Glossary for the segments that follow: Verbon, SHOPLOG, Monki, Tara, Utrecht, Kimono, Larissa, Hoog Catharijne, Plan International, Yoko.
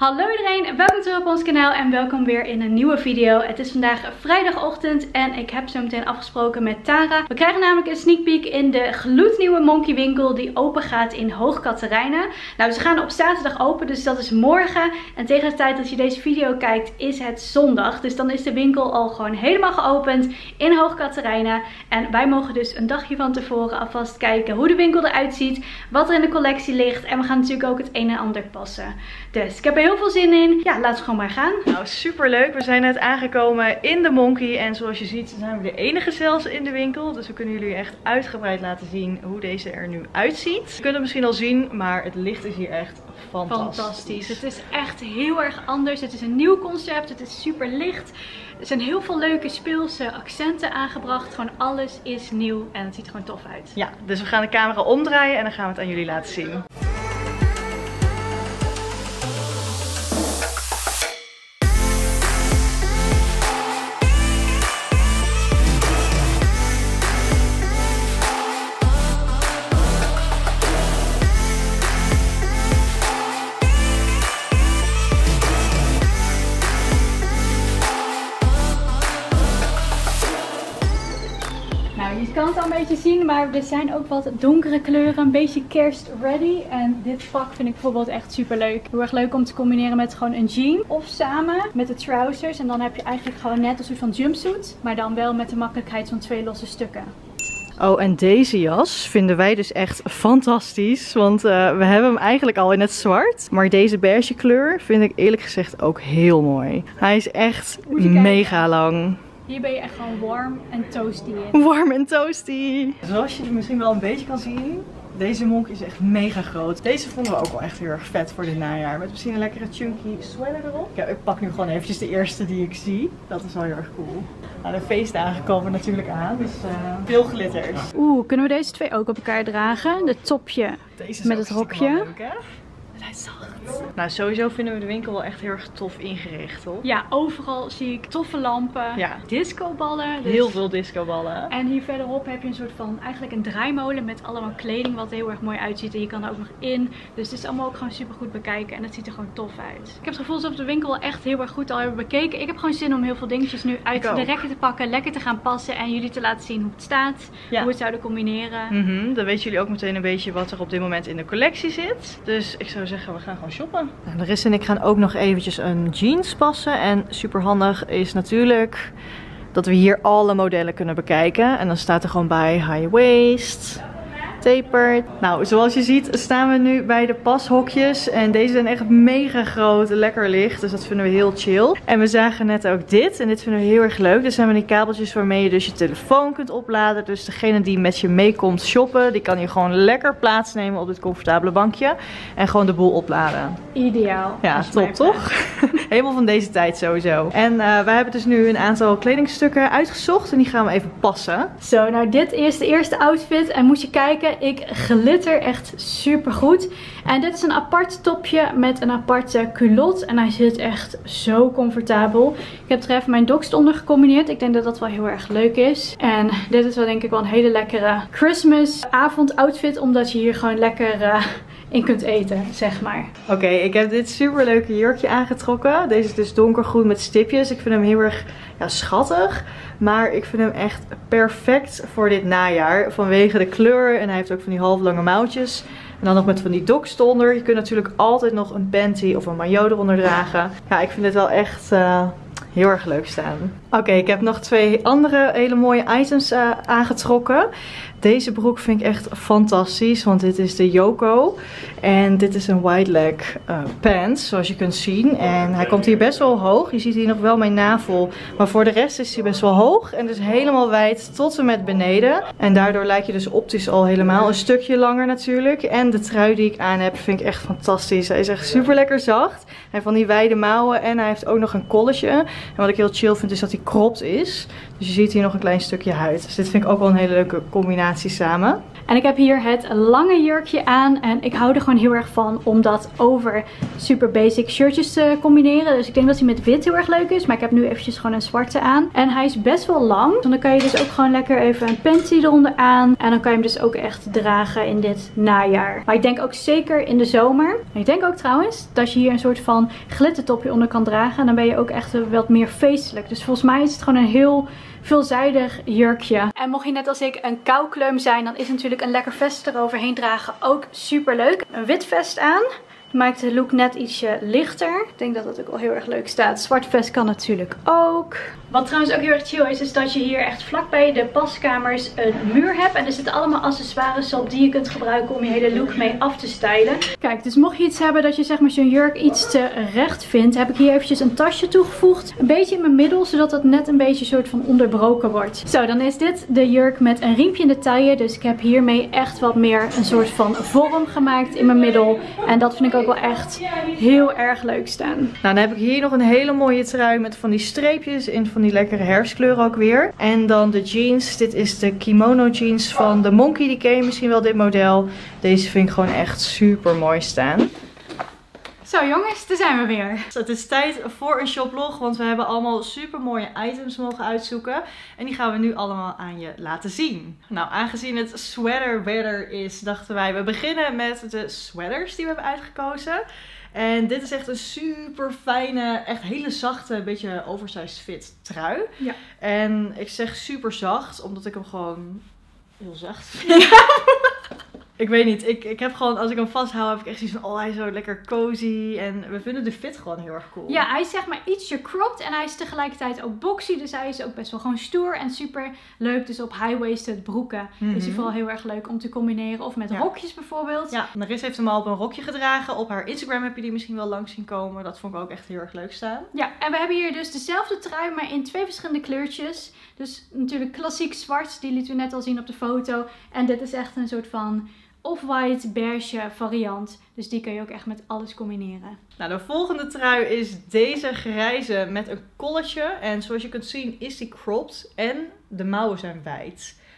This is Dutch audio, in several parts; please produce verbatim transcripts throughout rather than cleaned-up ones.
Hallo iedereen, welkom terug op ons kanaal en welkom weer in een nieuwe video. Het is vandaag vrijdagochtend en ik heb zo meteen afgesproken met Tara. We krijgen namelijk een sneak peek in de gloednieuwe Monki winkel die open gaat in Hoog Catharijne. Nou, ze gaan op zaterdag open, dus dat is morgen. En tegen de tijd dat je deze video kijkt is het zondag. Dus dan is de winkel al gewoon helemaal geopend in Hoog Catharijne. En wij mogen dus een dagje van tevoren alvast kijken hoe de winkel eruit ziet, wat er in de collectie ligt. En we gaan natuurlijk ook het een en ander passen. Dus ik heb heel veel zin in. Ja, laten we gewoon maar gaan. Nou, super leuk. We zijn net aangekomen in de Monki. En zoals je ziet zijn we de enige zelfs in de winkel. Dus we kunnen jullie echt uitgebreid laten zien hoe deze er nu uitziet. Je kunt het misschien al zien, maar het licht is hier echt fantastisch. Fantastisch. Het is echt heel erg anders. Het is een nieuw concept. Het is super licht. Er zijn heel veel leuke speelse accenten aangebracht. Gewoon alles is nieuw en het ziet er gewoon tof uit. Ja, dus we gaan de camera omdraaien en dan gaan we het aan jullie laten zien. Je kan het al een beetje zien, maar er zijn ook wat donkere kleuren, een beetje kerst-ready. En dit pak vind ik bijvoorbeeld echt super leuk. Heel erg leuk om te combineren met gewoon een jean of samen met de trousers. En dan heb je eigenlijk gewoon net een soort van jumpsuit, maar dan wel met de makkelijkheid van twee losse stukken. Oh, en deze jas vinden wij dus echt fantastisch, want uh, we hebben hem eigenlijk al in het zwart. Maar deze beige kleur vind ik eerlijk gezegd ook heel mooi. Hij is echt mega lang. Hier ben je echt gewoon warm en toasty in. Warm en toasty! Zoals je misschien wel een beetje kan zien, deze Monki is echt mega groot. Deze vonden we ook wel echt heel erg vet voor dit najaar. Met misschien een lekkere chunky sweater erop. Ja, ik pak nu gewoon eventjes de eerste die ik zie. Dat is wel heel erg cool. Nou, de feestdagen komen natuurlijk aan, dus uh, veel glitters. Oeh, kunnen we deze twee ook op elkaar dragen? De topje deze met het hokje. Leuk, hè? Nou, sowieso vinden we de winkel wel echt heel erg tof ingericht, hoor. Ja, overal zie ik toffe lampen, ja. Discoballen. Dus... heel veel discoballen. En hier verderop heb je een soort van, eigenlijk een draaimolen met allemaal kleding wat er heel erg mooi uitziet. En je kan er ook nog in. Dus het is allemaal ook gewoon super goed bekijken en het ziet er gewoon tof uit. Ik heb het gevoel alsof de winkel echt heel erg goed al hebben bekeken. Ik heb gewoon zin om heel veel dingetjes nu uit de rekken te pakken, lekker te gaan passen en jullie te laten zien hoe het staat. Ja. Hoe we het zouden combineren. Mm-hmm. Dan weten jullie ook meteen een beetje wat er op dit moment in de collectie zit. Dus ik zou zeggen, we gaan gewoon shoppen. Nou, Larissa en ik gaan ook nog eventjes een jeans passen. En super handig is natuurlijk dat we hier alle modellen kunnen bekijken. En dan staat er gewoon bij high waist, tapered. Nou, zoals je ziet staan we nu bij de pashokjes. En deze zijn echt mega groot, lekker licht. Dus dat vinden we heel chill. En we zagen net ook dit. En dit vinden we heel erg leuk. Dit zijn van die kabeltjes waarmee je dus je telefoon kunt opladen. Dus degene die met je meekomt shoppen, die kan hier gewoon lekker plaatsnemen op dit comfortabele bankje. En gewoon de boel opladen. Ideaal. Ja, top toch? Helemaal van deze tijd sowieso. En uh, wij hebben dus nu een aantal kledingstukken uitgezocht. En die gaan we even passen. Zo, nou dit is de eerste outfit. En moet je kijken. Ik glitter echt super goed. En dit is een apart topje met een aparte culotte. En hij zit echt zo comfortabel. Ik heb er even mijn doks onder gecombineerd. Ik denk dat dat wel heel erg leuk is. En dit is wel denk ik wel een hele lekkere Christmas avond outfit. Omdat je hier gewoon lekker uh, in kunt eten, zeg maar. Oké, okay, ik heb dit super leuke jurkje aangetrokken. Deze is dus donkergroen met stipjes. Ik vind hem heel erg ja, schattig. Maar ik vind hem echt perfect voor dit najaar. Vanwege de kleur en hij heeft ook van die half lange mouwtjes. En dan nog met van die doks eronder. Je kunt natuurlijk altijd nog een panty of een maillot eronder dragen. Ja, ik vind dit wel echt uh, heel erg leuk staan. Oké, okay, ik heb nog twee andere hele mooie items uh, aangetrokken. Deze broek vind ik echt fantastisch, want dit is de Yoko. En dit is een wide leg uh, pants, zoals je kunt zien. En hij komt hier best wel hoog. Je ziet hier nog wel mijn navel. Maar voor de rest is hij best wel hoog. En dus helemaal wijd tot en met beneden. En daardoor lijkt je dus optisch al helemaal een stukje langer natuurlijk. En de trui die ik aan heb vind ik echt fantastisch. Hij is echt super lekker zacht. Hij heeft van die wijde mouwen en hij heeft ook nog een colletje. En wat ik heel chill vind is dat hij cropped is. Dus je ziet hier nog een klein stukje huid. Dus dit vind ik ook wel een hele leuke combinatie samen. En ik heb hier het lange jurkje aan. En ik hou er gewoon heel erg van om dat over super basic shirtjes te combineren. Dus ik denk dat hij met wit heel erg leuk is. Maar ik heb nu eventjes gewoon een zwarte aan. En hij is best wel lang. Dus dan kan je dus ook gewoon lekker even een panty eronder aan. En dan kan je hem dus ook echt dragen in dit najaar. Maar ik denk ook zeker in de zomer. En ik denk ook trouwens dat je hier een soort van glittertopje onder kan dragen. En dan ben je ook echt wat meer feestelijk. Dus volgens mij is het gewoon een heel veelzijdig jurkje. En mocht je net als ik een koukleum zijn, dan is natuurlijk een lekker vest eroverheen dragen ook super leuk. Een wit vest aan. Maakt de look net ietsje lichter. Ik denk dat dat ook wel heel erg leuk staat. Zwart vest kan natuurlijk ook. Wat trouwens ook heel erg chill is, is dat je hier echt vlakbij de paskamers een muur hebt. En er zitten allemaal accessoires op die je kunt gebruiken om je hele look mee af te stylen. Kijk, dus mocht je iets hebben dat je zeg maar zo'n jurk iets te recht vindt, heb ik hier eventjes een tasje toegevoegd. Een beetje in mijn middel, zodat dat net een beetje soort van onderbroken wordt. Zo, dan is dit de jurk met een riempje in de taille. Dus ik heb hiermee echt wat meer een soort van vorm gemaakt in mijn middel. En dat vind ik ook wel echt heel erg leuk staan. Nou, dan heb ik hier nog een hele mooie trui met van die streepjes in van die lekkere herfstkleur ook weer. En dan de jeans. Dit is de kimono jeans van de Monki. Die ken je misschien wel, dit model. Deze vind ik gewoon echt super mooi staan. Zo jongens, daar zijn we weer. Het is tijd voor een shoplog, want we hebben allemaal super mooie items mogen uitzoeken. En die gaan we nu allemaal aan je laten zien. Nou, aangezien het sweater weather is, dachten wij we beginnen met de sweaters die we hebben uitgekozen. En dit is echt een super fijne, echt hele zachte, beetje oversized fit trui. Ja. En ik zeg super zacht, omdat ik hem gewoon heel zacht vind. Ja. Ik weet niet, ik, ik heb gewoon, als ik hem vasthoud, heb ik echt zoiets van, oh hij is zo lekker cozy. En we vinden de fit gewoon heel erg cool. Ja, hij is zeg maar ietsje cropped en hij is tegelijkertijd ook boxy. Dus hij is ook best wel gewoon stoer en super leuk. Dus op high-waisted broeken mm-hmm. is hij vooral heel erg leuk om te combineren. Of met ja. rokjes bijvoorbeeld. Ja, Naris heeft hem al op een rokje gedragen. Op haar Instagram heb je die misschien wel langs zien komen. Dat vond ik ook echt heel erg leuk staan. Ja, en we hebben hier dus dezelfde trui, maar in twee verschillende kleurtjes. Dus natuurlijk klassiek zwart, die lieten we net al zien op de foto. En dit is echt een soort van off-white beige variant. Dus die kun je ook echt met alles combineren. Nou, de volgende trui is deze grijze met een colletje. En zoals je kunt zien is die cropped en de mouwen zijn wijd.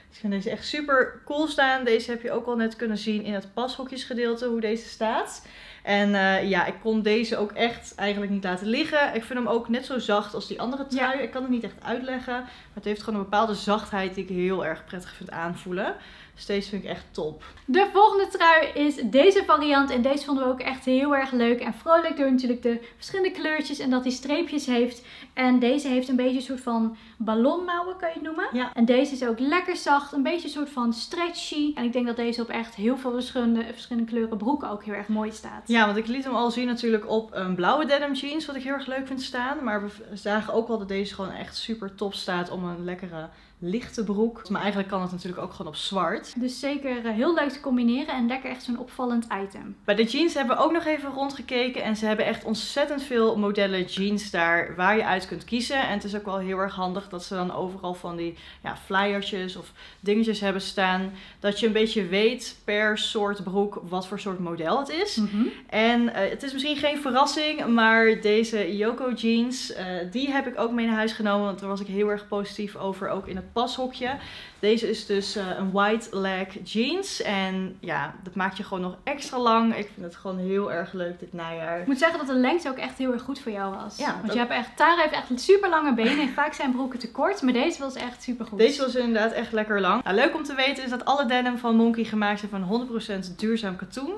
Dus ik vind deze echt super cool staan. Deze heb je ook al net kunnen zien in het pashokjesgedeelte hoe deze staat. En uh, ja, ik kon deze ook echt eigenlijk niet laten liggen. Ik vind hem ook net zo zacht als die andere trui. Ja. Ik kan het niet echt uitleggen. Maar het heeft gewoon een bepaalde zachtheid die ik heel erg prettig vind aanvoelen. Dus deze vind ik echt top. De volgende trui is deze variant. En deze vonden we ook echt heel erg leuk en vrolijk. Door natuurlijk de verschillende kleurtjes en dat die streepjes heeft. En deze heeft een beetje een soort van ballonmouwen, kan je het noemen. Ja. En deze is ook lekker zacht. Een beetje een soort van stretchy. En ik denk dat deze op echt heel veel verschillende, verschillende kleuren broeken ook heel erg mooi staat. Ja, want ik liet hem al zien natuurlijk op een blauwe denim jeans. Wat ik heel erg leuk vind staan. Maar we zagen ook wel dat deze gewoon echt super top staat om een lekkere lichte broek. Maar eigenlijk kan het natuurlijk ook gewoon op zwart. Dus zeker heel leuk te combineren en lekker echt zo'n opvallend item. Bij de jeans hebben we ook nog even rondgekeken. En ze hebben echt ontzettend veel modellen jeans daar waar je uit kunt kiezen. En het is ook wel heel erg handig dat ze dan overal van die ja, flyertjes of dingetjes hebben staan. Dat je een beetje weet per soort broek wat voor soort model het is. Mm-hmm. En uh, het is misschien geen verrassing, maar deze Yoko jeans, uh, die heb ik ook mee naar huis genomen. Want daar was ik heel erg positief over, ook in het pashokje. Deze is dus uh, een wide leg jeans. En ja, dat maakt je gewoon nog extra lang. Ik vind het gewoon heel erg leuk dit najaar. Ik moet zeggen dat de lengte ook echt heel erg goed voor jou was. Ja, want ook... je hebt echt, Tara heeft echt super lange benen. En vaak zijn broeken te kort. Maar deze was echt super goed. Deze was inderdaad echt lekker lang. Nou, leuk om te weten is dat alle denim van Monki gemaakt zijn van honderd procent duurzaam katoen.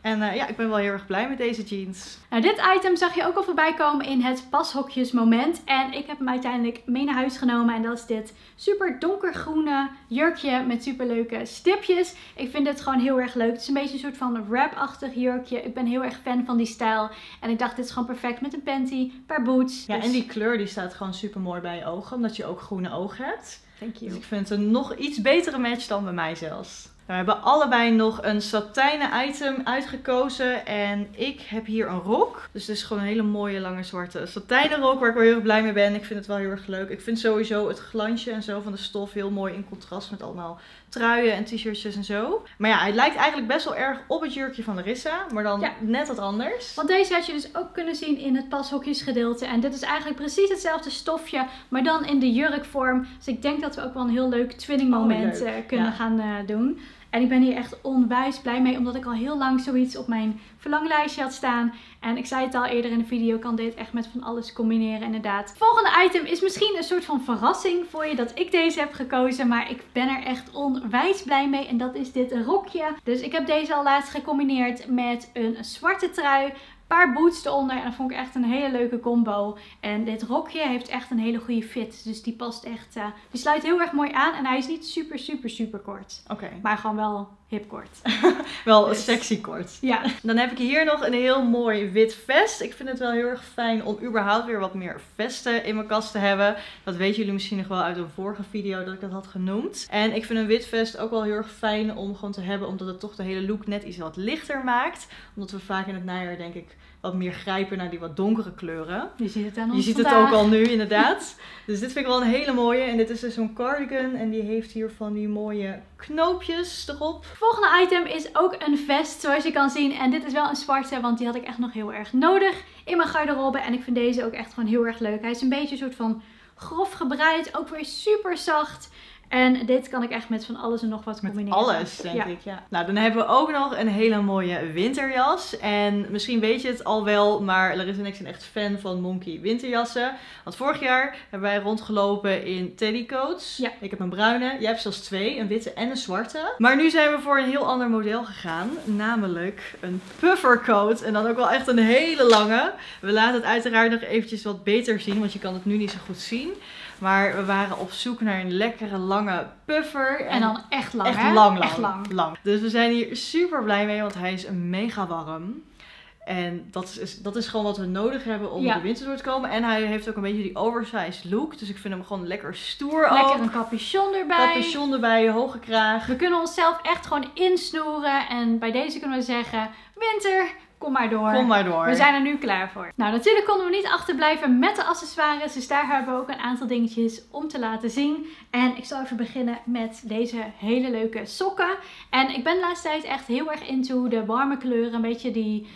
En uh, ja, ik ben wel heel erg blij met deze jeans. Nou, dit item zag je ook al voorbij komen in het pashokjesmoment. En ik heb hem uiteindelijk mee naar huis genomen. En dat is dit super donkergroene jurkje met super leuke stipjes. Ik vind dit gewoon heel erg leuk. Het is een beetje een soort van wrap-achtig jurkje. Ik ben heel erg fan van die stijl. En ik dacht, dit is gewoon perfect met een panty, paar boots. Ja, dus... en die kleur die staat gewoon super mooi bij je ogen. Omdat je ook groene ogen hebt. Thank you. Dus ik vind het een nog iets betere match dan bij mij zelfs. We hebben allebei nog een satijnen item uitgekozen. En ik heb hier een rok. Dus het is gewoon een hele mooie lange zwarte satijnen rok. Waar ik wel heel erg blij mee ben. Ik vind het wel heel erg leuk. Ik vind sowieso het glansje en zo van de stof heel mooi in contrast met allemaal truien en t-shirtjes en zo. Maar ja, hij lijkt eigenlijk best wel erg op het jurkje van Larissa. Maar dan ja. net wat anders. Want deze had je dus ook kunnen zien in het pashokjesgedeelte. En dit is eigenlijk precies hetzelfde stofje. Maar dan in de jurkvorm. Dus ik denk dat we ook wel een heel leuk twinning moment oh, leuk. kunnen ja. gaan uh, doen. En ik ben hier echt onwijs blij mee, omdat ik al heel lang zoiets op mijn verlanglijstje had staan. En ik zei het al eerder in de video, kan dit echt met van alles combineren inderdaad. Het volgende item is misschien een soort van verrassing voor je dat ik deze heb gekozen. Maar ik ben er echt onwijs blij mee en dat is dit rokje. Dus ik heb deze al laatst gecombineerd met een zwarte trui, paar boots eronder en dat vond ik echt een hele leuke combo. En dit rokje heeft echt een hele goede fit. Dus die past echt, uh, die sluit heel erg mooi aan en hij is niet super super super kort. Oké. Okay. Maar gewoon wel hip kort. Wel dus sexy kort. Ja. Dan heb ik hier nog een heel mooi wit vest. Ik vind het wel heel erg fijn om überhaupt weer wat meer vesten in mijn kast te hebben. Dat weten jullie misschien nog wel uit een vorige video dat ik dat had genoemd. En ik vind een wit vest ook wel heel erg fijn om gewoon te hebben, omdat het toch de hele look net iets wat lichter maakt. Omdat we vaak in het najaar denk ik wat meer grijpen naar die wat donkere kleuren. Je ziet het aan ons Je ziet vandaag. het ook al nu inderdaad. Dus dit vind ik wel een hele mooie. En dit is dus zo'n cardigan en die heeft hier van die mooie knoopjes erop. Het volgende item is ook een vest zoals je kan zien. En dit is wel een zwarte, want die had ik echt nog heel erg nodig in mijn garderobe. En ik vind deze ook echt gewoon heel erg leuk. Hij is een beetje een soort van grof gebreid. Ook weer super zacht. En dit kan ik echt met van alles en nog wat combineren. Met alles, denk ja. ik, ja. Nou, dan hebben we ook nog een hele mooie winterjas. En misschien weet je het al wel, maar Larissa en ik zijn echt fan van Monki winterjassen. Want vorig jaar hebben wij rondgelopen in teddycoats. Ja. Ik heb een bruine, jij hebt zelfs twee, een witte en een zwarte. Maar nu zijn we voor een heel ander model gegaan. Namelijk een puffercoat. En dan ook wel echt een hele lange. We laten het uiteraard nog eventjes wat beter zien, want je kan het nu niet zo goed zien. Maar we waren op zoek naar een lekkere lange puffer. En, en dan echt lang, echt, hè? Lang, lang, echt lang, lang. Dus we zijn hier super blij mee, want hij is mega warm. En dat is, dat is gewoon wat we nodig hebben om ja. de winter door te komen. En hij heeft ook een beetje die oversized look. Dus ik vind hem gewoon lekker stoer ook. Lekker een capuchon erbij. Capuchon erbij, hoge kraag. We kunnen onszelf echt gewoon insnoeren. En bij deze kunnen we zeggen, winter... Kom maar door. Kom maar door. We zijn er nu klaar voor. Nou, natuurlijk konden we niet achterblijven met de accessoires. Dus daar hebben we ook een aantal dingetjes om te laten zien. En ik zal even beginnen met deze hele leuke sokken. En ik ben de laatste tijd echt heel erg into de warme kleuren. Een beetje die...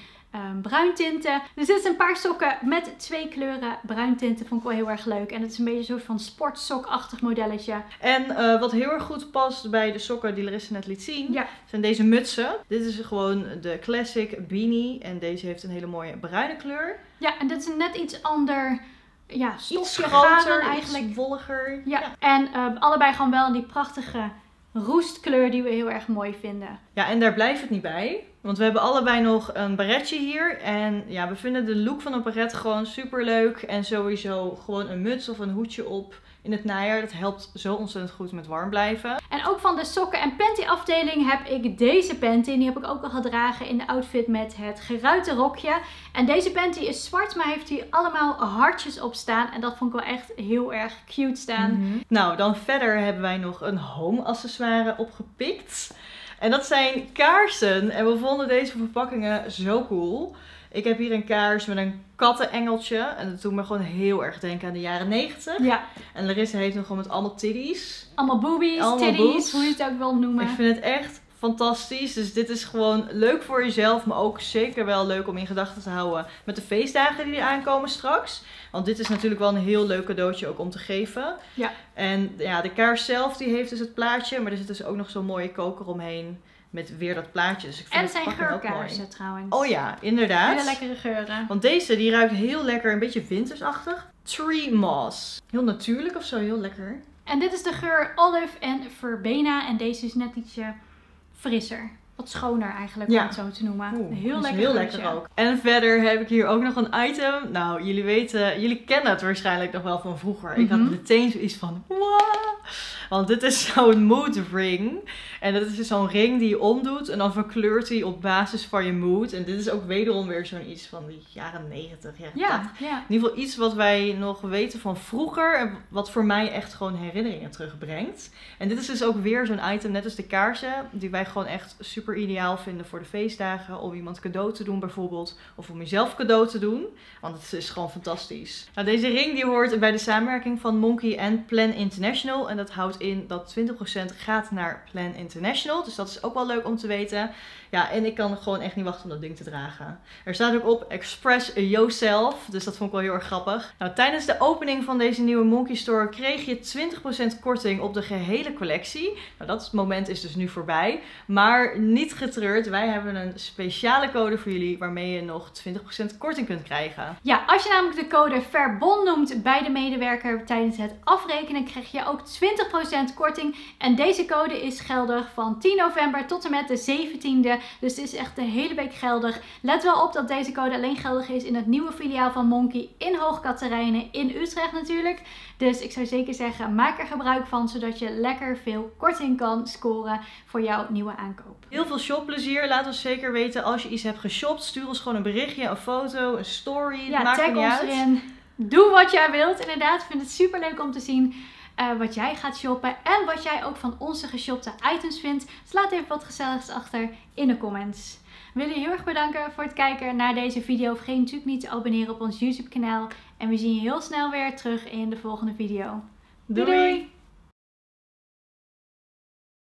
Um, bruin tinten. Dus dit is een paar sokken met twee kleuren bruin tinten. Vond ik wel heel erg leuk. En het is een beetje een soort van sportsokachtig modelletje. En uh, wat heel erg goed past bij de sokken die Larissa net liet zien, ja. zijn deze mutsen. Dit is gewoon de classic beanie. En deze heeft een hele mooie bruine kleur. Ja, en dit is een net iets ander... Ja, stofje groter, eigenlijk. Iets wolliger. Ja. ja. En uh, allebei gewoon wel die prachtige roestkleur die we heel erg mooi vinden. Ja, en daar blijft het niet bij. Want we hebben allebei nog een baretje hier. En ja, we vinden de look van een baret gewoon super leuk. En sowieso gewoon een muts of een hoedje op in het najaar. Dat helpt zo ontzettend goed met warm blijven. En ook van de sokken en panty afdeling heb ik deze panty. Die heb ik ook al gedragen in de outfit met het geruite rokje. En deze panty is zwart, maar heeft hier allemaal hartjes op staan. En dat vond ik wel echt heel erg cute staan. Mm-hmm. Nou, dan verder hebben wij nog een home accessoire opgepikt. En dat zijn kaarsen. En we vonden deze verpakkingen zo cool. Ik heb hier een kaars met een kattenengeltje. En dat doet me gewoon heel erg denken aan de jaren negentig. Ja. En Larissa heeft hem gewoon met allemaal titties. Allemaal boobies, allemaal titties, boobs. Hoe je het ook wil noemen. Ik vind het echt fantastisch. Dus dit is gewoon leuk voor jezelf. Maar ook zeker wel leuk om in gedachten te houden met de feestdagen die er aankomen straks. Want dit is natuurlijk wel een heel leuk cadeautje ook om te geven. Ja. En ja, de kaars zelf die heeft dus het plaatje. Maar er zit dus ook nog zo'n mooie koker omheen. Met weer dat plaatje. Dus ik vind en het zijn geurkaarsen trouwens. Oh ja, inderdaad. Hele lekkere geuren. Want deze die ruikt heel lekker. Een beetje wintersachtig. Tree moss. Heel natuurlijk of zo. Heel lekker. En dit is de geur Olive en Verbena. En deze is net ietsje... frisser. Wat schoner eigenlijk, ja. om het zo te noemen. Oeh, heel lekker, heel lekker ook. En verder heb ik hier ook nog een item. Nou, jullie weten, jullie kennen het waarschijnlijk nog wel van vroeger. Mm-hmm. Ik had meteen zoiets van, wow! Want dit is zo'n mood ring. En dat is dus zo'n ring die je omdoet. En dan verkleurt hij op basis van je mood. En dit is ook wederom weer zo'n iets van die jaren negentig. Ja, ja, ja. In ieder geval iets wat wij nog weten van vroeger. En wat voor mij echt gewoon herinneringen terugbrengt. En dit is dus ook weer zo'n item, net als de kaarsen. Die wij gewoon echt super super ideaal vinden voor de feestdagen. Om iemand cadeau te doen bijvoorbeeld. Of om jezelf cadeau te doen. Want het is gewoon fantastisch. Nou, deze ring die hoort bij de samenwerking van Monki en Plan International. En dat houdt in dat twintig procent gaat naar Plan International. Dus dat is ook wel leuk om te weten. Ja, en ik kan gewoon echt niet wachten om dat ding te dragen. Er staat ook op Express Yourself. Dus dat vond ik wel heel erg grappig. Nou, tijdens de opening van deze nieuwe Monki Store kreeg je twintig procent korting op de gehele collectie. Nou, dat moment is dus nu voorbij. Maar niet getreurd, wij hebben een speciale code voor jullie waarmee je nog twintig procent korting kunt krijgen. Ja, als je namelijk de code Verbon noemt bij de medewerker tijdens het afrekenen, krijg je ook twintig procent korting. En deze code is geldig van tien november tot en met de zeventiende. Dus het is echt de hele week geldig. Let wel op dat deze code alleen geldig is in het nieuwe filiaal van Monki in Hoog Catharijne in Utrecht natuurlijk. Dus ik zou zeker zeggen, maak er gebruik van zodat je lekker veel korting kan scoren voor jouw nieuwe aankoop. Heel veel shopplezier. Laat ons zeker weten als je iets hebt geshopt. Stuur ons gewoon een berichtje, een foto, een story. Ja, maakt tag ons erin. Doe wat jij wilt. Inderdaad, ik vind het super leuk om te zien uh, wat jij gaat shoppen. En wat jij ook van onze geshopte items vindt. Dus laat even wat gezelligs achter in de comments. Ik wil je heel erg bedanken voor het kijken naar deze video. Vergeet natuurlijk niet te abonneren op ons YouTube kanaal. En we zien je heel snel weer terug in de volgende video. Doei! Doei.